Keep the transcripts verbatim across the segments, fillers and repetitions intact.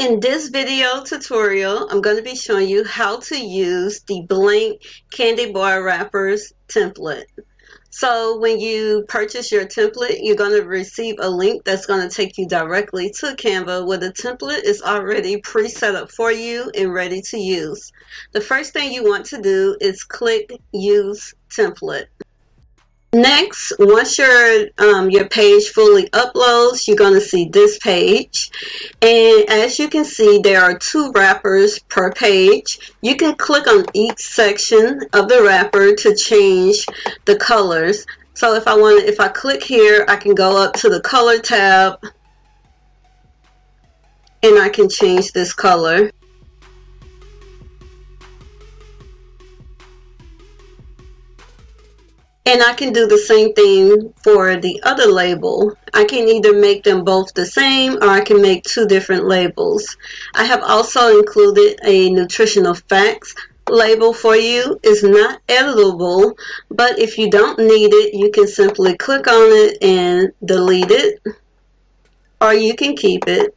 In this video tutorial, I'm going to be showing you how to use the blank candy bar wrappers template. So when you purchase your template, you're going to receive a link that's going to take you directly to Canva where the template is already pre-set up for you and ready to use. The first thing you want to do is click Use Template. Next, once your um, your page fully uploads, you're going to see this page, and as you can see, there are two wrappers per page. You can click on each section of the wrapper to change the colors. So if I want, if I click here, I can go up to the color tab, and I can change this color. And I can do the same thing for the other label. I can either make them both the same or I can make two different labels. I have also included a nutritional facts label for you. It's not editable, but if you don't need it, you can simply click on it and delete it, or you can keep it.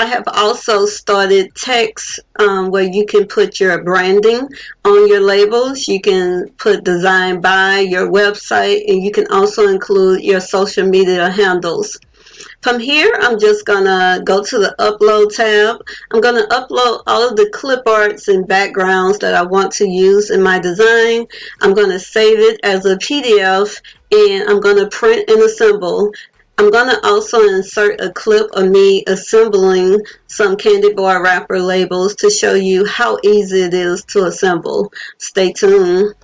I have also started text um, where you can put your branding on your labels. You can put design by, your website, and you can also include your social media handles. From here, I'm just gonna go to the upload tab. I'm gonna upload all of the clip arts and backgrounds that I want to use in my design. I'm gonna save it as a P D F, and I'm gonna print and assemble. I'm going to also insert a clip of me assembling some candy bar wrapper labels to show you how easy it is to assemble. Stay tuned.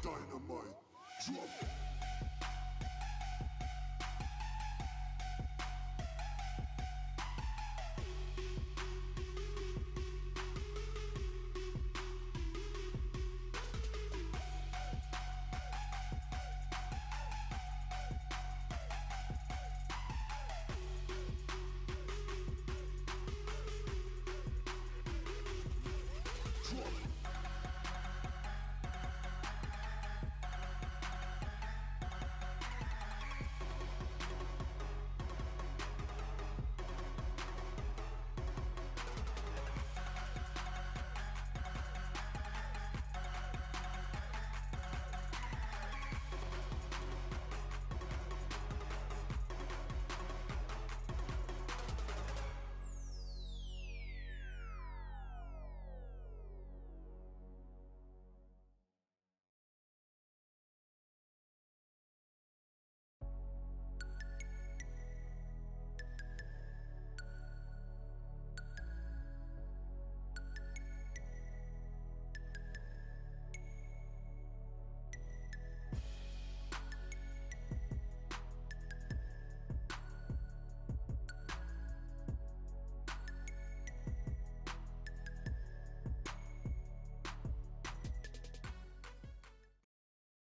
Dynamite drop.